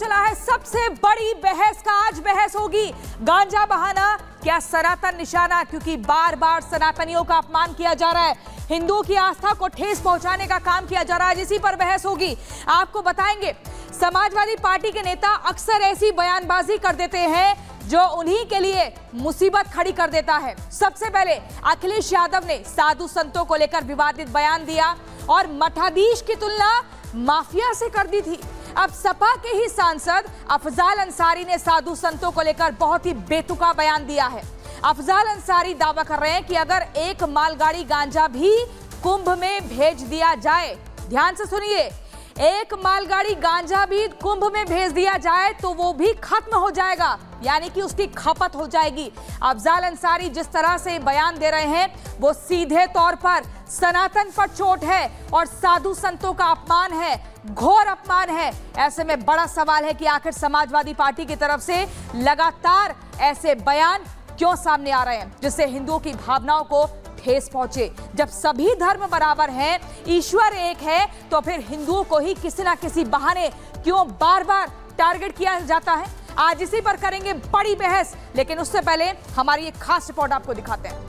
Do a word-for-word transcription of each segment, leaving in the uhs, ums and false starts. चला है सबसे बड़ी बहस का। आज बहस होगी गांजा बहाना क्या सनातन निशाना, क्योंकि बार बार सनातनियों का अपमान किया जा रहा है, हिंदुओं की आस्था को ठेस पहुंचाने का काम किया जा रहा है। इसी पर बहस होगी। आपको बताएंगे समाजवादी पार्टी के नेता अक्सर ऐसी बयानबाजी कर देते हैं जो उन्हीं के लिए मुसीबत खड़ी कर देता है। सबसे पहले अखिलेश यादव ने साधु संतों को लेकर विवादित बयान दिया और मठाधीश की तुलना माफिया से कर दी थी। अब सपा के ही सांसद अफजल अंसारी ने साधु संतों को लेकर बहुत ही बेतुका बयान दिया है। अफजल अंसारी दावा कर रहे हैं कि अगर एक मालगाड़ी गांजा भी कुंभ में भेज दिया जाए, ध्यान से सुनिए, एक मालगाड़ी गांजा भी कुंभ में भेज दिया जाए तो वो भी खत्म हो जाएगा, यानी कि उसकी खपत हो जाएगी। अफजल अंसारी जिस तरह से बयान दे रहे हैं वो सीधे तौर पर सनातन पर चोट है और साधु संतों का अपमान है, घोर अपमान है। ऐसे में बड़ा सवाल है कि आखिर समाजवादी पार्टी की तरफ से लगातार ऐसे बयान क्यों सामने आ रहे हैं जिससे हिंदुओं की भावनाओं को ठेस पहुंचे। जब सभी धर्म बराबर हैं, ईश्वर एक है, तो फिर हिंदुओं को ही किसी ना किसी बहाने क्यों बार बार टारगेट किया जाता है। आज इसी पर करेंगे बड़ी बहस, लेकिन उससे पहले हमारी एक खास रिपोर्ट आपको दिखाते हैं।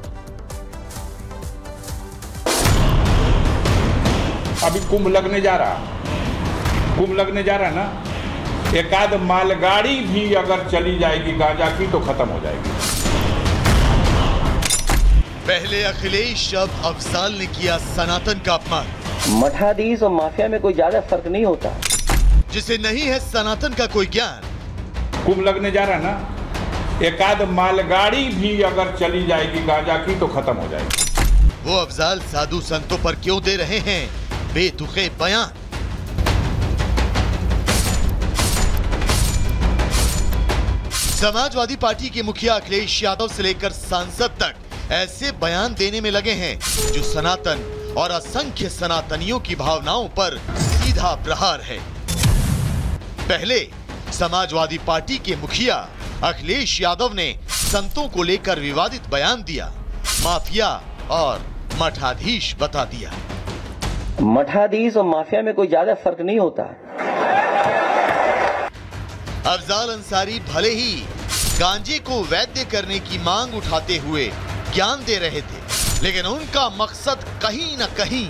अभी कुंभ लगने जा रहा कुंभ लगने जा रहा ना, एक आध मालगाड़ी भी अगर चली जाएगी गांजा की तो खत्म हो जाएगी। पहले अखिलेश, अब अफजाल ने किया सनातन का अपमान। मठाधीश और माफिया में कोई ज्यादा फर्क नहीं होता। जिसे नहीं है सनातन का कोई ज्ञान, कुंभ लगने जा रहा ना, एक आध मालगाड़ी भी अगर चली जाएगी गांजा की तो खत्म हो जाएगी। वो अफजाल साधु संतों पर क्यों दे रहे हैं बेतुके बयान? समाजवादी पार्टी के मुखिया अखिलेश यादव से लेकर सांसद तक ऐसे बयान देने में लगे हैं जो सनातन और असंख्य सनातनियों की भावनाओं पर सीधा प्रहार है। पहले समाजवादी पार्टी के मुखिया अखिलेश यादव ने संतों को लेकर विवादित बयान दिया, माफिया और मठाधीश बता दिया। मठाधीश और माफिया में कोई ज्यादा फर्क नहीं होता। अफजल अंसारी भले ही गांजे को वैध करने की मांग उठाते हुए ज्ञान दे रहे थे, लेकिन उनका मकसद कहीं न कहीं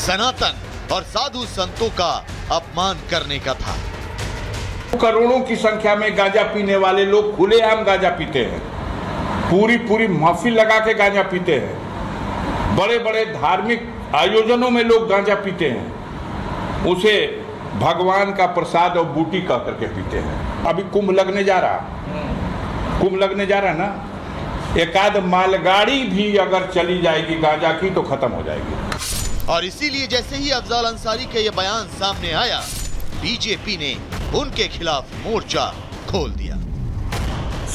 सनातन और साधु संतों का अपमान करने का था। करोड़ों की संख्या में गांजा पीने वाले लोग खुलेआम गांजा पीते हैं, पूरी पूरी महफिल लगा के गांजा पीते हैं, बड़े बड़े धार्मिक आयोजनों में लोग गांजा पीते हैं, उसे भगवान का प्रसाद और बूटी कह करके पीते हैं। अभी कुंभ लगने जा रहा कुंभ लगने जा रहा ना, एक आध मालगाड़ी भी अगर चली जाएगी गांजा की तो खत्म हो जाएगी। और इसीलिए जैसे ही अफजल अंसारी का ये बयान सामने आया, बीजेपी ने उनके खिलाफ मोर्चा खोल दिया।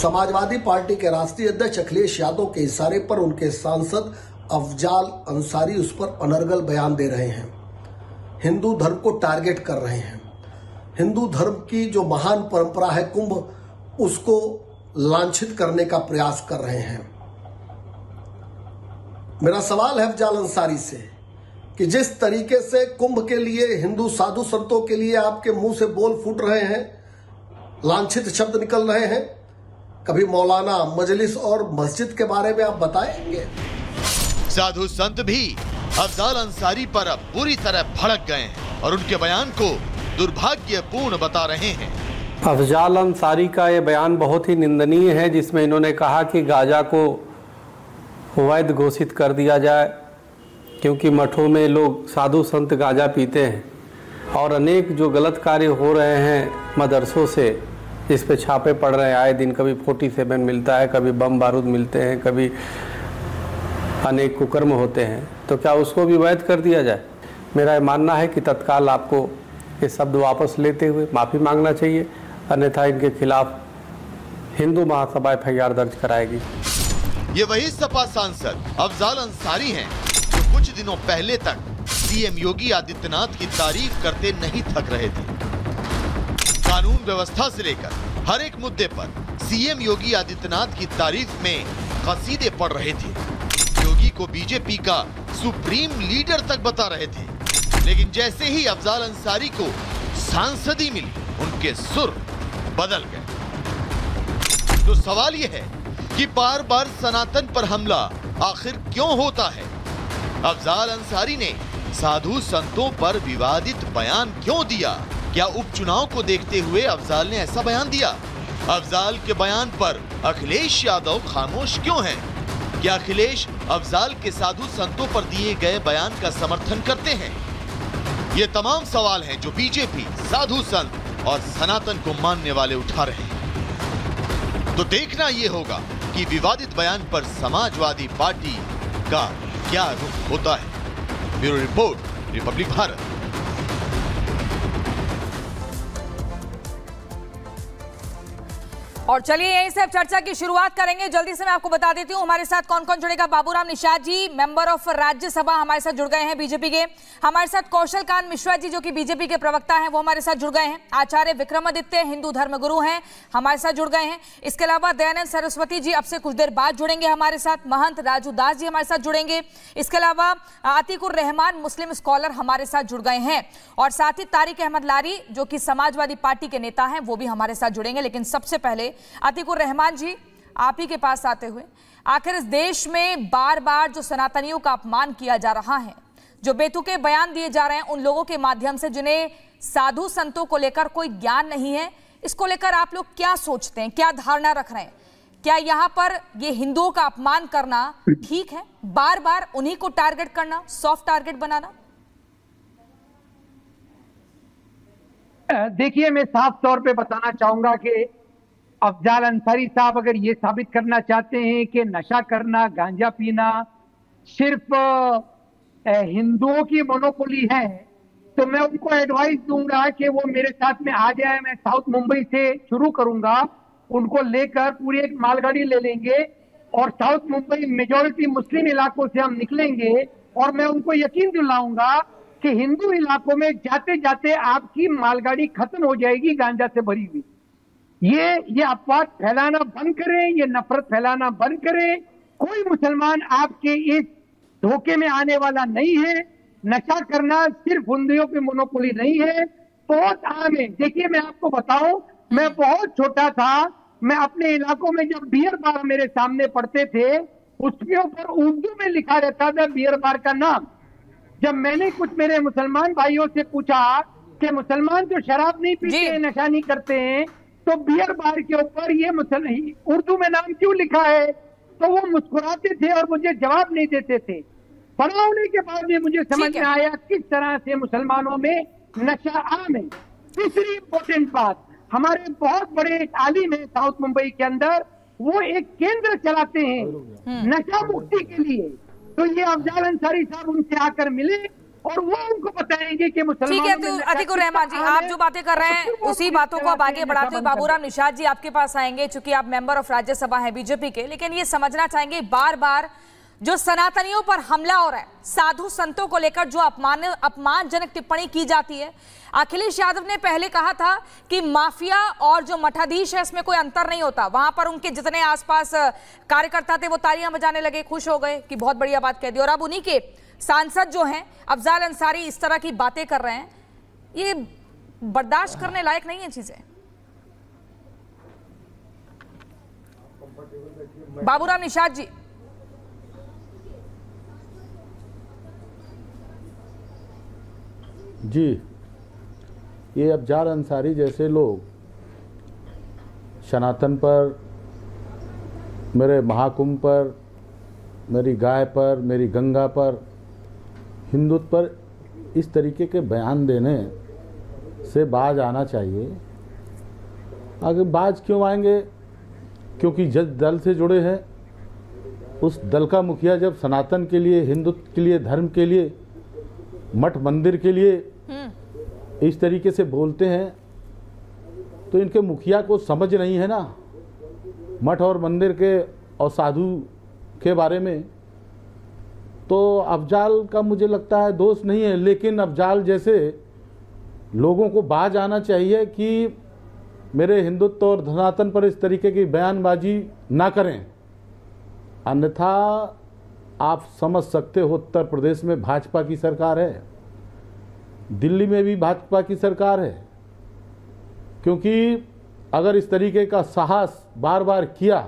समाजवादी पार्टी के राष्ट्रीय अध्यक्ष अखिलेश यादव के इशारे पर उनके सांसद अफजल अंसारी उस पर अनर्गल बयान दे रहे हैं, हिंदू धर्म को टारगेट कर रहे हैं। हिंदू धर्म की जो महान परंपरा है कुंभ, उसको लांछित करने का प्रयास कर रहे हैं। मेरा सवाल है अफजल अंसारी से कि जिस तरीके से कुंभ के लिए, हिंदू साधु संतों के लिए आपके मुंह से बोल फूट रहे हैं, लांछित शब्द निकल रहे हैं, कभी मौलाना, मजलिस और मस्जिद के बारे में आप बताएंगे? साधु संत भी अफजल अंसारी पर अब बुरी तरह भड़क गए हैं और उनके बयान को दुर्भाग्यपूर्ण बता रहे हैं। अफजल अंसारी का ये बयान बहुत ही निंदनीय है, जिसमें इन्होंने कहा कि गांजा को वैध घोषित कर दिया जाए क्योंकि मठों में लोग साधु संत गांजा पीते हैं और अनेक जो गलत कार्य हो रहे हैं मदरसों से, जिस पे छापे पड़ रहे हैं आए दिन, कभी सैंतालीस मिलता है, कभी बम बारूद मिलते हैं, कभी अनेक कुकर्म होते हैं, तो क्या उसको भी वैध कर दिया जाए? मेरा मानना है कि तत्काल आपको ये शब्द वापस लेते हुए माफ़ी मांगना चाहिए, अन्यथा इनके खिलाफ Hindu Mahasabha F I R दर्ज कराएगी। ये वही सपा सांसद अफजल अंसारी हैं जो कुछ दिनों पहले तक सी एम योगी आदित्यनाथ की तारीफ करते नहीं थक रहे थे। कानून व्यवस्था से लेकर हर एक मुद्दे पर सी एम योगी आदित्यनाथ की तारीफ में कसीदे पढ़ रहे थे। योगी को बीजेपी का सुप्रीम लीडर तक बता रहे थे, लेकिन जैसे ही अफजल अंसारी को सांसदी मिली, उनके सुर बदल गए। तो सवाल यह है कि बार बार सनातन पर हमला आखिर क्यों होता है? अफजाल अंसारी ने साधु संतों पर विवादित बयान क्यों दिया? क्या उपचुनाव को देखते हुए अफजाल ने ऐसा बयान दिया? अफजाल के बयान पर अखिलेश यादव खामोश क्यों हैं? क्या अखिलेश अफजाल के साधु संतों पर दिए गए बयान का समर्थन करते हैं? ये तमाम सवाल हैं जो बीजेपी, साधु संत और सनातन को मानने वाले उठा रहे हैं। तो देखना ये होगा कि विवादित बयान पर समाजवादी पार्टी का क्या रुख होता है। Bureau report, Republic Bharat. और चलिए यहीं से अब चर्चा की शुरुआत करेंगे। जल्दी से मैं आपको बता देती हूँ हमारे साथ कौन कौन जुड़ेगा। बाबूराम निषाद जी, मेंबर ऑफ राज्यसभा, हमारे साथ जुड़ गए हैं बीजेपी के। हमारे साथ कौशल कांत मिश्रा जी जो कि बीजेपी के प्रवक्ता हैं, वो हमारे साथ जुड़ गए हैं। आचार्य विक्रमादित्य हिंदू धर्मगुरु हैं, हमारे साथ जुड़ गए हैं। इसके अलावा दयानंद सरस्वती जी अब से कुछ देर बाद जुड़ेंगे हमारे साथ। महंत राजू दास जी हमारे साथ जुड़ेंगे। इसके अलावा आतीक उर रहमान मुस्लिम स्कॉलर हमारे साथ जुड़ गए हैं। और साथ ही तारिक अहमद लारी जो कि समाजवादी पार्टी के नेता हैं, वो भी हमारे साथ जुड़ेंगे। लेकिन सबसे पहले आतिक उर रहमान जी, आप ही के पास आते हुए, आखिर इस देश में बार बार जो सनातनियों का अपमान किया जा रहा है, जो बेतुके बयान दिए जा रहे हैं उन लोगों के माध्यम से जिन्हें साधु संतों को लेकर कोई ज्ञान नहीं है, इसको लेकर आप लोग क्या सोचते हैं, क्या धारणा रख रहे हैं? क्या यहाँ पर ये हिंदुओं का अपमान करना ठीक है, बार बार उन्हीं को टारगेट करना, सॉफ्ट टारगेट बनाना? देखिए, मैं साफ तौर पर बताना चाहूंगा कि अफजाल अंसारी साहब अगर ये साबित करना चाहते हैं कि नशा करना, गांजा पीना सिर्फ हिंदुओं की मोनोपोली है, तो मैं उनको एडवाइस दूंगा कि वो मेरे साथ में आ जाए। मैं साउथ मुंबई से शुरू करूंगा, उनको लेकर पूरी एक मालगाड़ी ले लेंगे और साउथ मुंबई मेजोरिटी मुस्लिम इलाकों से हम निकलेंगे और मैं उनको यकीन दिलाऊंगा कि हिंदू इलाकों में जाते जाते आपकी मालगाड़ी खत्म हो जाएगी गांजा से भरी हुई। ये ये अपवाद फैलाना बंद करें, ये नफरत फैलाना बंद करें। कोई मुसलमान आपके इस धोखे में आने वाला नहीं है। नशा करना सिर्फ हिंदुओं की मोनोपोली नहीं है, बहुत आम है। देखिए, मैं आपको बताऊं, मैं बहुत छोटा था, मैं अपने इलाकों में जब बियर बार मेरे सामने पड़ते थे उसके ऊपर उर्दू में लिखा रहता था बियर बार का नाम। जब मैंने कुछ मेरे मुसलमान भाइयों से पूछा कि मुसलमान जो शराब नहीं पीते हैं, नशा नहीं करते हैं, तो बियर बार के ऊपर ये मुसलमान उर्दू में नाम क्यों लिखा है, तो वो मुस्कुराते थे और मुझे जवाब नहीं देते थे। बड़ा होने के बाद में मुझे समझ में आया किस तरह से मुसलमानों में नशा आम है। तीसरी इम्पोर्टेंट बात, हमारे बहुत बड़े एक आलिम है साउथ मुंबई के अंदर, वो एक केंद्र चलाते हैं नशा मुक्ति के लिए। तो ये अफजाल अंसारी साहब उनसे आकर मिले और वो उनको बताएंगे कि मुसलमान। ठीक है, तो अतीक उर रहमान जी, आप जो बातें कर रहे हैं उसी बातों को आप आगे बढ़ाते हुए बाबूराम निषाद जी आपके पास आएंगे, चूंकि आप मेंबर ऑफ राज्यसभा हैं बीजेपी के। लेकिन ये समझना चाहेंगे, बार बार जो सनातनियों पर हमला हो रहा है, साधु संतों को लेकर जो अपमान अपमानजनक टिप्पणी की जाती है, अखिलेश यादव ने पहले कहा था कि माफिया और जो मठाधीश है इसमें कोई अंतर नहीं होता। वहां पर उनके जितने आसपास कार्यकर्ता थे वो तालियां बजाने लगे, खुश हो गए कि बहुत बढ़िया बात कह दी। और अब उन्हीं के सांसद जो हैं अफजाल अंसारी इस तरह की बातें कर रहे हैं, ये बर्दाश्त करने लायक नहीं है चीजें। बाबूराम निषाद जी, जी ये अफजाल अंसारी जैसे लोग सनातन पर, मेरे महाकुंभ पर, मेरी गाय पर, मेरी गंगा पर, हिंदुत्व पर इस तरीके के बयान देने से बाज आना चाहिए। आगे बाज क्यों आएंगे? क्योंकि जिस दल से जुड़े हैं उस दल का मुखिया जब सनातन के लिए, हिंदुत्व के लिए, धर्म के लिए, मठ मंदिर के लिए इस तरीके से बोलते हैं तो इनके मुखिया को समझ नहीं है ना मठ और मंदिर के और साधु के बारे में। तो अफजाल का मुझे लगता है दोष नहीं है, लेकिन अफजाल जैसे लोगों को बाज आना चाहिए कि मेरे हिंदुत्व और सनातन पर इस तरीके की बयानबाजी ना करें। अन्यथा आप समझ सकते हो, उत्तर प्रदेश में भाजपा की सरकार है, दिल्ली में भी भाजपा की सरकार है, क्योंकि अगर इस तरीके का साहस बार बार किया